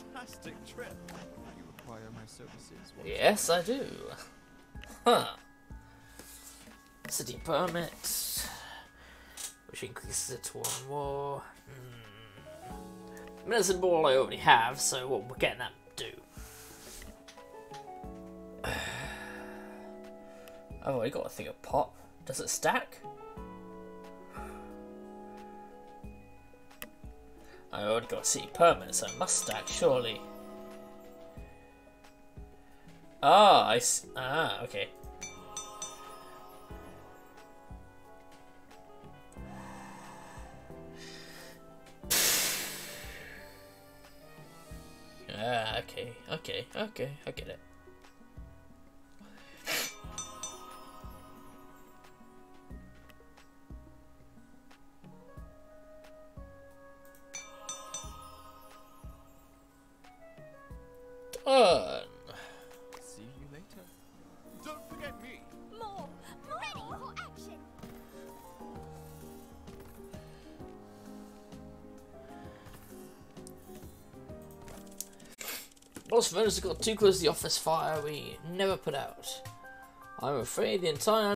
fantastic trip. You require my services. Yes, I do. Huh. City permit, which increases it to one more. Medicine ball I already have, so what we're getting that do? I've already got a thing of pop. Does it stack? I already got a city permit, so it must stack, surely. Ah, I see. Ah, okay. Ah, okay, okay, okay, I get it. See you later. Don't forget me. More. Ready for action. Los Verdes got too close to the office fire we never put out. I'm afraid the entire